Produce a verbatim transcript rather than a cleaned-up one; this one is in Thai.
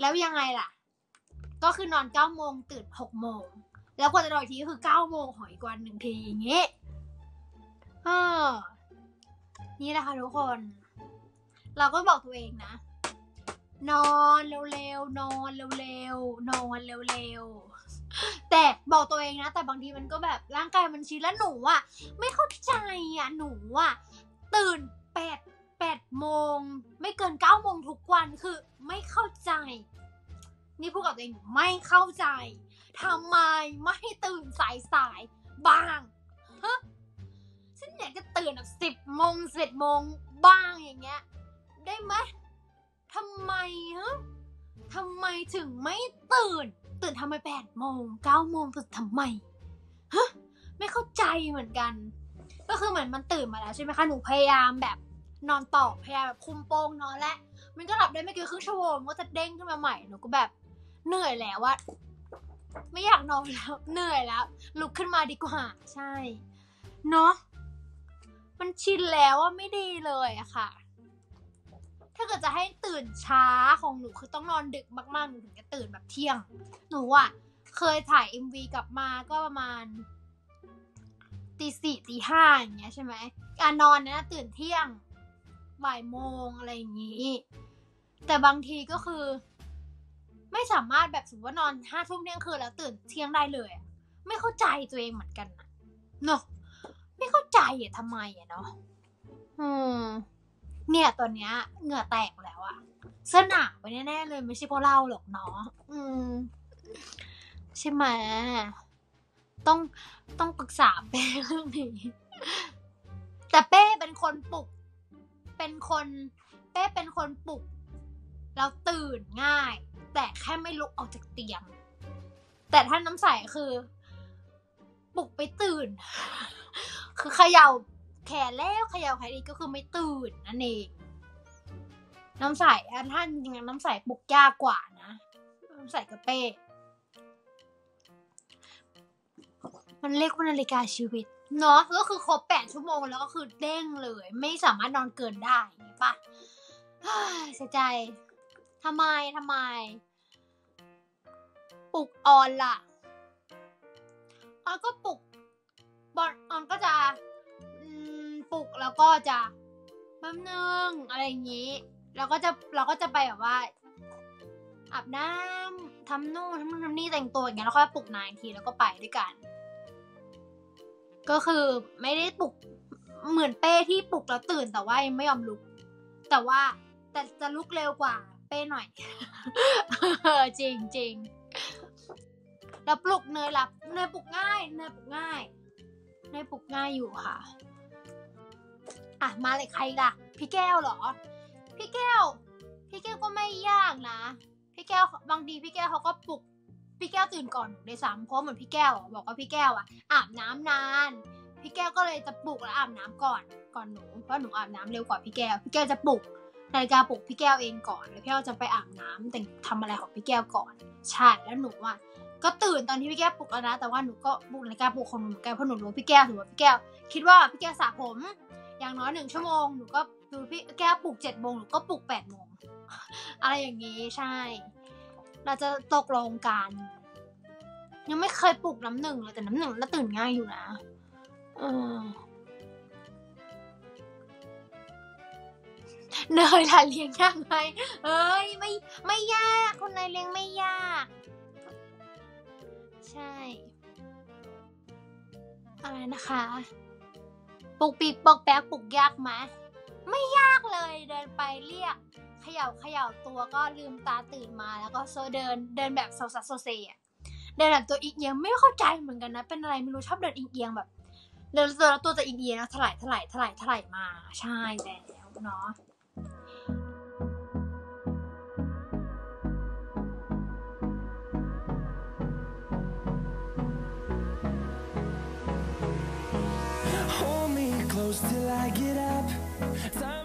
แล้วยังไงล่ะก็คือนอนเก้าโมงตื่นหกโมงแล้วกว่าจะนอนทีก็คือเก้าโมงหอยกว่าหนึ่งทีอย่างเงี้ยเออนี่แหละค่ะทุกคนเราก็บอกตัวเองนะนอนเร็วๆนอนเร็วๆนอนเร็วๆแต่บอกตัวเองนะแต่บางทีมันก็แบบร่างกายมันชินแล้วหนูอ่ะไม่เข้าใจอ่ะหนูอ่ะตื่นแปดแปดโมงไม่เกินเก้าโมงทุกวันคือไม่เข้าใจนี่พูดกับตัวเองไม่เข้าใจทำไมไม่ตื่นสายสายบ้างฮะฉันอยากจะตื่นแบบสิบโมงสิบโมงบ้างอย่างเงี้ยได้ไหมทำไมฮะทำไมถึงไม่ตื่นตื่นทำไมแปดโมงเก้าโมงตื่นทำไมฮะไม่เข้าใจเหมือนกันก็คือเหมือนมันตื่นมาแล้วใช่ไหมคะหนูพยายามแบบนอนต่อพยายามแบบคุมโปงนอนและมันก็หลับได้ไม่เกินครึ่งชั่วโมงก็จะเด้งขึ้นมาใหม่หนูก็แบบเหนื่อยแล้วว่าไม่อยากนอนแล้วเหนื่อยแล้วลุกขึ้นมาดีกว่าใช่เนาะมันชินแล้วว่าไม่ดีเลยอะค่ะถ้าเกิดจะให้ตื่นช้าของหนูคือต้องนอนดึกมากๆหนูถึงจะตื่นแบบเที่ยงหนูอะเคยถ่าย เอ็ม วี กลับมาก็ประมาณตีสี่ตีห้าอย่างเงี้ยใช่ไหมการนอนนะตื่นเที่ยงบ่ายโมงอะไรอย่างงี้แต่บางทีก็คือไม่สามารถแบบสมมติว่านอนห้าทุ่มเที่ยงคืนแล้วตื่นเที่ยงได้เลยไม่เข้าใจตัวเองเหมือนกันนะเนาะไม่เข้าใจอะทำไมอะเนาะอืมเนี่ยตอนเนี้ยเหงื่อแตกแล้วอะเสื้อหนาวไปแน่ๆเลยไม่ใช่เพราะเราหรอกเนาะอืมใช่ไหมต้องต้องปรึกษาเป้เรื่องนี้แต่เป้เป็นคนปลุกเป็นคนเป้เป็นคนปลุกแล้วตื่นง่ายแต่แค่ไม่ลุกออกจากเตียงแต่ถ้าน้ำใสคือปลุกไปตื่นคือเขย่าแขนแล้วเขย่าแขนอีกก็คือไม่ตื่นนั่นเองน้ำใสท่านจริงๆน้ำใสปลุกยากกว่านะน้ำใสกับเป้มันเรียกว่านาฬิกาชีวิตเนาะก็คือครบแปดชั่วโมงแล้วก็คือเด้งเลยไม่สามารถนอนเกินได้ป่ะเสียใจทำไมทำไมปลุกออนล่ะออนก็ปลุกบอลออนก็จะปลุกแล้วก็จะแป๊บนึงอะไรอย่างนี้แล้วก็จะเราก็จะไปแบบว่าอาบน้ำทำนู่นทำนู่นทำนี่แต่งตัวอย่างเงี้ยแล้วค่อยปลุกนายทีแล้วก็ไปด้วยกันก็คือไม่ได้ปลุกเหมือนเป้ที่ปลุกแล้วตื่นแต่ว่ายังไม่ยอมลุกแต่ว่าแต่จะลุกเร็วกว่าเป้หน่อย จริงจริงแล้วปลุกเนยหลับเนยปลุกง่ายเนยปลุกง่ายเนยปลุกง่ายอยู่ค่ะอ่ะมาเลยใครล่ะพี่แก้วเหรอพี่แก้วพี่แก้วก็ไม่ยากนะพี่แก้วบางทีพี่แก้วเขาก็ปลุกพี่แก้วตื่นก่อนหนูได้ซ้ำเพราะเหมือนพี่แก้วบอกว่าพี่แก้วอ่ะอาบน้ำนานพี่แก้วก็เลยจะปลุกแล้วอาบน้ำก่อนก่อนหนูเพราะหนูอาบน้ำเร็วกว่าพี่แก้วพี่แก้วจะปลุกนาฬิกาปลุกพี่แก้วเองก่อนแล้วพี่แก้วจะไปอาบน้ำแต่งทำอะไรของพี่แก้วก่อนใช่แล้วหนูอ่ะก็ตื่นตอนที่พี่แก้วปลุกแล้วนะแต่ว่าหนูก็ปลุกนาฬิกาปลุกของหนูเหมือนกันเพราะหนูรู้พี่แก้วถือว่าพี่แก้วคิดว่าพี่แก้วสระผมอย่างน้อยหนึ่งชั่วโมงหนูก็ดูพี่แก้วปลุกเจ็ดโมงหนูก็ปลุกแปดโมงอะไรอย่างงี้ใช่เราจะตกลงกันยังไม่เคยปลุกน้ำหนึ่งเลยแต่น้ำหนึ่งแล้วตื่นง่ายอยู่นะเออเนยล่ะเลี้ยงยากไหมเอ้ยไม่ไม่ยากคนไหนเลี้ยงไม่ยากใช่อะไรนะคะปลุกปีกปลุกแป๊กปลุกยากไหมไม่ยากเลยเดินไปเรียกเขย่าเขย่าตัวก็ลืมตาตื่นมาแล้วก็โซเดินเดินแบบโซซัสโซเซอ่ะเดินแบบตัวอีกเอียงไม่เข้าใจเหมือนกันนะเป็นอะไรไม่รู้ชอบเดินอีกเอียงแบบเดินแล้วตัวจะอีกเอียงแล้วถลายถลายถลายถลายมาใช่แล้วเนาะTill I get up